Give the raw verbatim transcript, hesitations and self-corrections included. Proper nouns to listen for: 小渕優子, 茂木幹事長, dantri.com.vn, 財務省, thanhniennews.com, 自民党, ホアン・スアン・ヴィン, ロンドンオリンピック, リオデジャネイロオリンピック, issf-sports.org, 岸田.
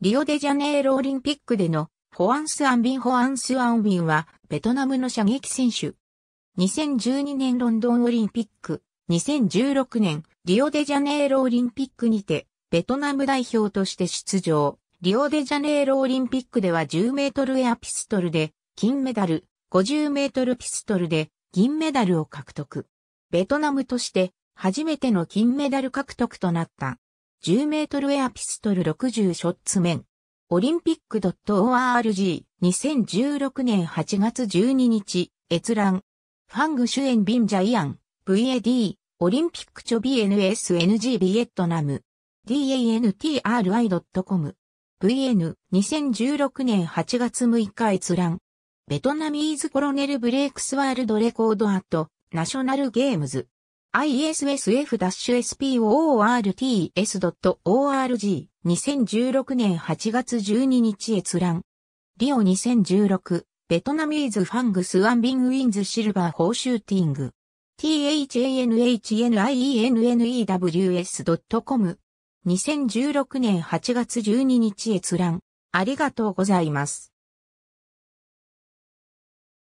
リオデジャネイロオリンピックでのホアンス・アンビン・ホアンス・アンビンはベトナムの射撃選手。にせんじゅうにねんロンドンオリンピック、にせんじゅうろくねんリオデジャネイロオリンピックにてベトナム代表として出場。リオデジャネイロオリンピックではじゅうメートルエアピストルで金メダル、ごじゅうメートルピストルで銀メダルを獲得。ベトナムとして初めての金メダル獲得となった。じゅうメートルエアピストルろくじゅうショッツ面。オリンピック .org にせんじゅうろくねんはちがつじゅうににち、閲覧。ファング主演ビンジャイアン、ブイエーディー、オリンピックチョビ エヌエスエヌジー ビエットナム。ダントリードットコム。ブイエヌ にせんじゅうろくねんはちがつむいか閲覧。ベトナミーズコロネルブレイクスワールドレコードアット、ナショナルゲームズ。issf-sports.org にせんじゅうろくねんはちがつじゅうににち閲覧。リオにせんじゅうろく、ベトナミーズファングスアンビンウィンズシルバーホーシューティング。タンヒニエンニューズドットコム にせんじゅうろくねんはちがつじゅうににち閲覧。ありがとうございます。